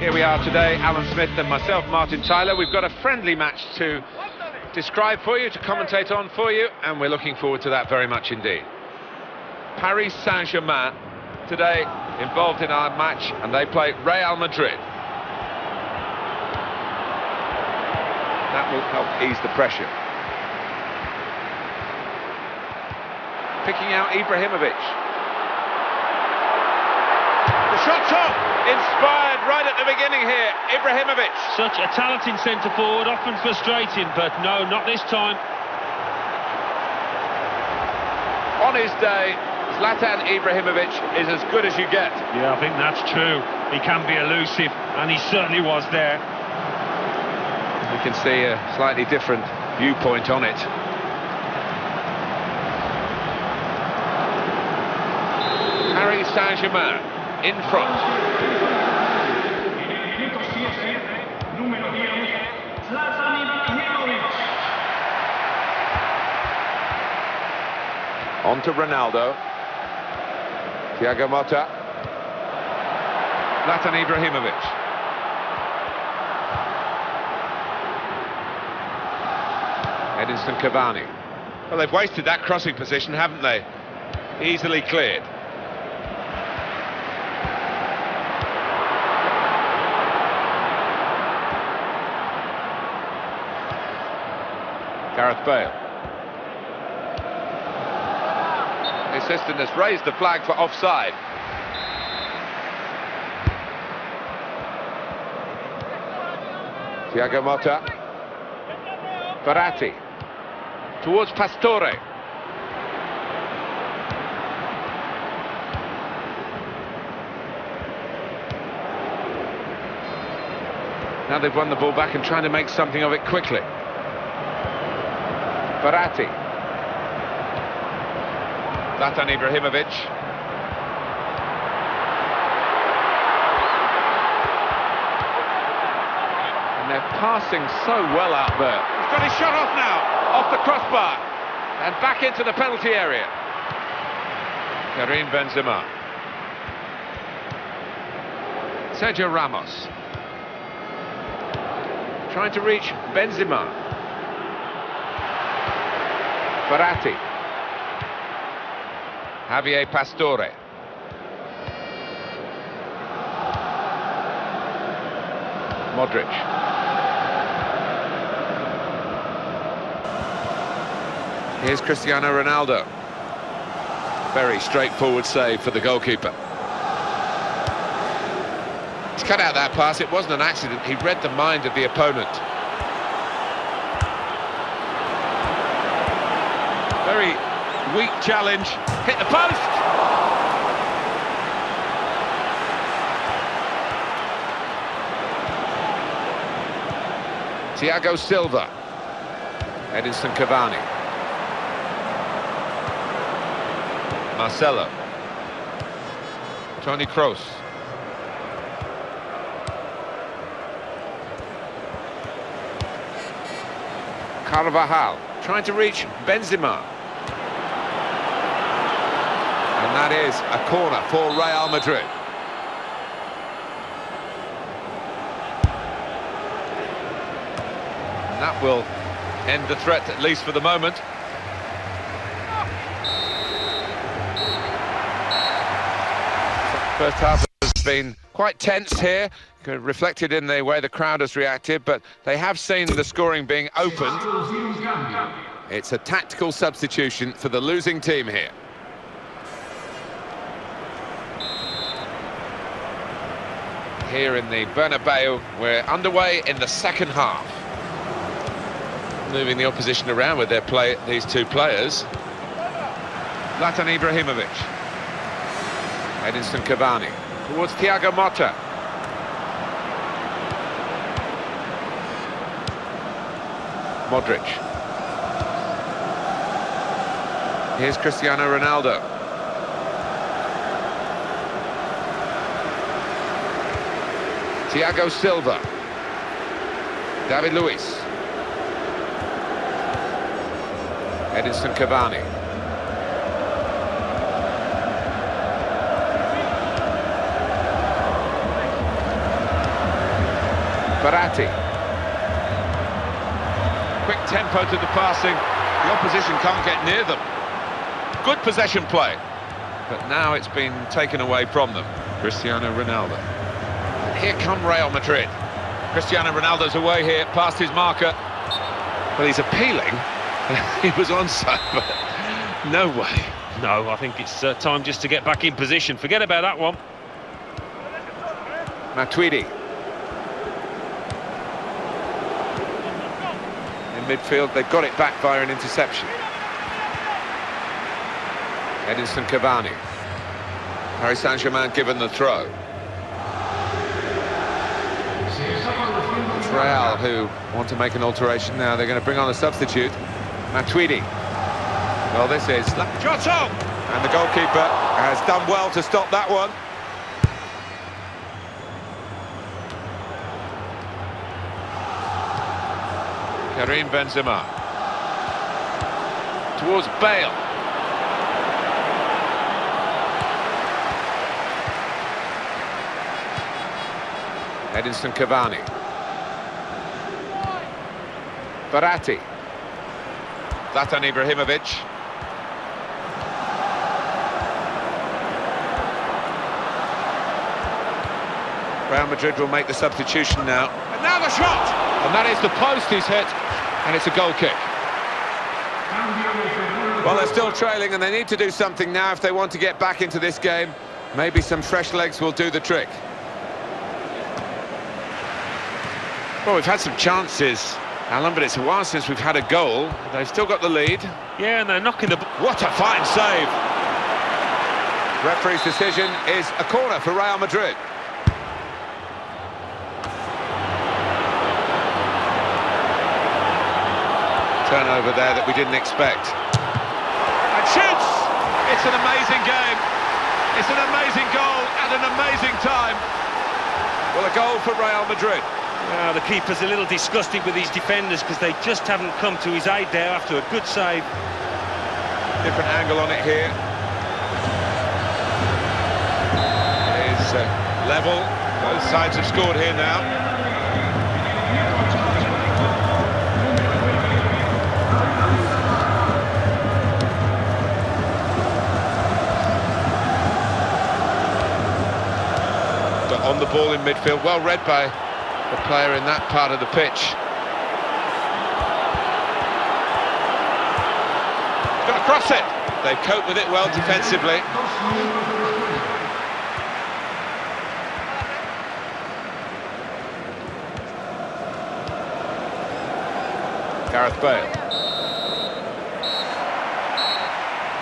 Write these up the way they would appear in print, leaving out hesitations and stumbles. Here we are today, Alan Smith and myself, Martin Tyler. We've got a friendly match to describe for you, to commentate on for you, and we're looking forward to that very much indeed. Paris Saint-Germain today involved in our match, and they play Real Madrid. That will help ease the pressure. Picking out Ibrahimović. The shot's off, inspired right at the beginning here, Ibrahimović. Such a talented centre-forward, often frustrating, but no, not this time. On his day, Zlatan Ibrahimović is as good as you get. Yeah, I think that's true. He can be elusive, and he certainly was there. You can see a slightly different viewpoint on it. Paris Saint-Germain in front. On to Ronaldo. Thiago Motta. Zlatan Ibrahimović. Edinson Cavani. Well, they've wasted that crossing position, haven't they? Easily cleared. Gareth Bale. The assistant has raised the flag for offside. Thiago Motta. Verratti. Towards Pastore. Now they've won the ball back and trying to make something of it quickly. Verratti. Zlatan Ibrahimović. And they're passing so well out there. He's got his shot off now, off the crossbar. And back into the penalty area. Karim Benzema. Sergio Ramos. Trying to reach Benzema. Verratti. Javier Pastore. Modric. Here's Cristiano Ronaldo. Very straightforward save for the goalkeeper. He's cut out that pass, it wasn't an accident, he read the mind of the opponent. Very weak challenge, hit the post! Thiago Silva, Edinson Cavani, Marcelo, Toni Kroos, Carvajal, trying to reach Benzema. And that is a corner for Real Madrid. And that will end the threat, at least for the moment. First half has been quite tense here, reflected in the way the crowd has reacted, but they have seen the scoring being opened. It's a tactical substitution for the losing team here. Here in the Bernabeu, we're underway in the second half. Moving the opposition around with their play, these two players. Zlatan Ibrahimović. Edinson Cavani. Towards Thiago Motta. Modric. Here's Cristiano Ronaldo. Thiago Silva. David Luiz. Edinson Cavani. Verratti. Quick tempo to the passing. The opposition can't get near them. Good possession play. But now it's been taken away from them. Cristiano Ronaldo. Here come Real Madrid. Cristiano Ronaldo's away here, past his marker. But he's appealing. He was onside, but no way. No, I think it's time just to get back in position. Forget about that one. Matuidi. In midfield, they've got it back via an interception. Edinson Cavani. Paris Saint-Germain given the throw. It's Real who want to make an alteration now. They're going to bring on a substitute. Matuidi. Well, this is... shot on! And the goalkeeper has done well to stop that one. Karim Benzema. Towards Bale. Edinson Cavani. Verratti. Zlatan Ibrahimović. Real Madrid will make the substitution now. And now the shot! And that is the post he's hit, and it's a goal kick. Well, they're still trailing, and they need to do something now if they want to get back into this game. Maybe some fresh legs will do the trick. Well, we've had some chances, Alan, but it's a while since we've had a goal. They've still got the lead. Yeah, and they're knocking the... What a fine save! Referee's decision is a corner for Real Madrid. Turnover there that we didn't expect. And shoots! It's an amazing game. It's an amazing goal at an amazing time. Well, a goal for Real Madrid. The keeper's a little disgusted with his defenders because they just haven't come to his aid there after a good save. Different angle on it here. It is level. Both sides have scored here now. But on the ball in midfield, well read by the player in that part of the pitch. He's got to cross it. They cope with it well defensively. Gareth Bale.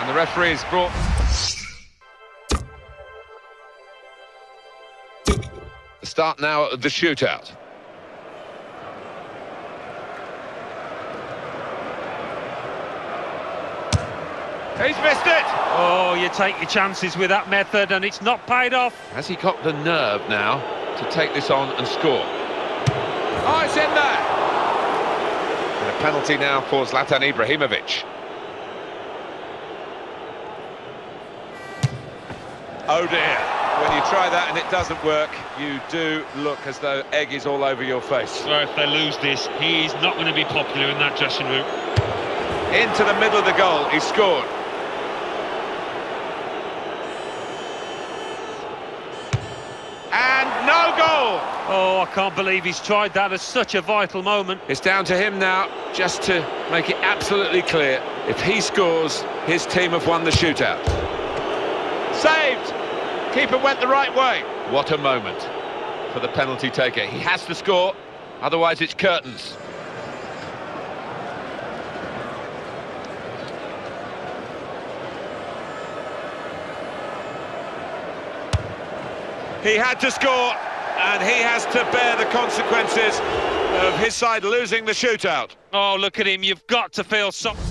And the referee is brought... Start now at the shootout. He's missed it! Oh, you take your chances with that method and it's not paid off. Has he got the nerve now to take this on and score? Oh, it's in there! And a penalty now for Zlatan Ibrahimović. Oh dear. When you try that and it doesn't work, you do look as though egg is all over your face. So if they lose this, he's not going to be popular in that dressing room. Into the middle of the goal, he scored. and no goal. Oh, I can't believe he's tried that at such a vital moment. It's down to him now, just to make it absolutely clear. If he scores, his team have won the shootout. Saved. Keeper went the right way. What a moment for the penalty taker. He has to score, otherwise it's curtains. He had to score, and he has to bear the consequences of his side losing the shootout. Oh, look at him, you've got to feel something.